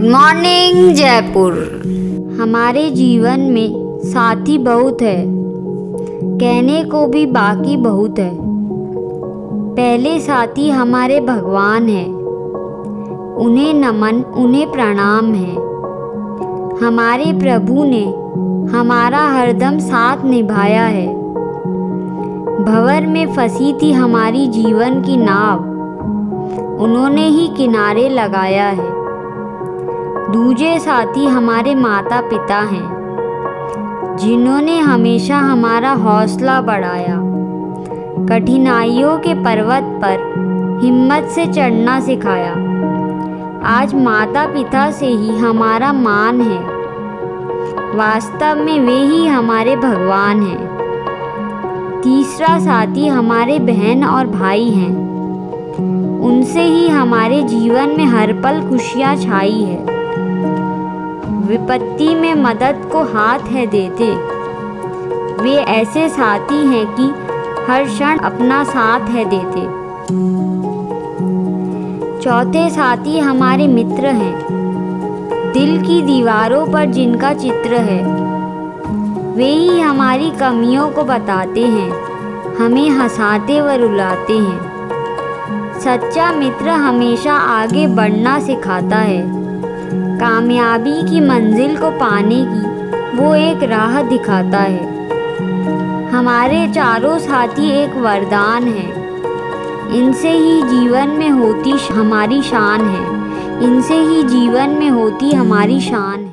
Good morning Jaipur. हमारे जीवन में साथी बहुत है, कहने को भी बाकी बहुत है। पहले साथी हमारे भगवान है, उन्हें नमन, उन्हें प्रणाम है। हमारे प्रभु ने हमारा हरदम साथ निभाया है। भंवर में फंसी थी हमारी जीवन की नाव, उन्होंने ही किनारे लगाया है। दूजे साथी हमारे माता पिता हैं, जिन्होंने हमेशा हमारा हौसला बढ़ाया। कठिनाइयों के पर्वत पर हिम्मत से चढ़ना सिखाया। आज माता पिता से ही हमारा मान है, वास्तव में वे ही हमारे भगवान हैं। तीसरा साथी हमारे बहन और भाई हैं, उनसे ही हमारे जीवन में हर पल खुशियाँ छाई है। विपत्ति में मदद को हाथ है देते, वे ऐसे साथी हैं कि हर क्षण अपना साथ है देते। चौथे साथी हमारे मित्र हैं, दिल की दीवारों पर जिनका चित्र है। वे ही हमारी कमियों को बताते हैं, हमें हंसाते व रुलाते हैं। सच्चा मित्र हमेशा आगे बढ़ना सिखाता है। कामयाबी की मंजिल को पाने की वो एक राह दिखाता है। हमारे चारों साथी एक वरदान हैं, इनसे ही जीवन में होती हमारी शान है।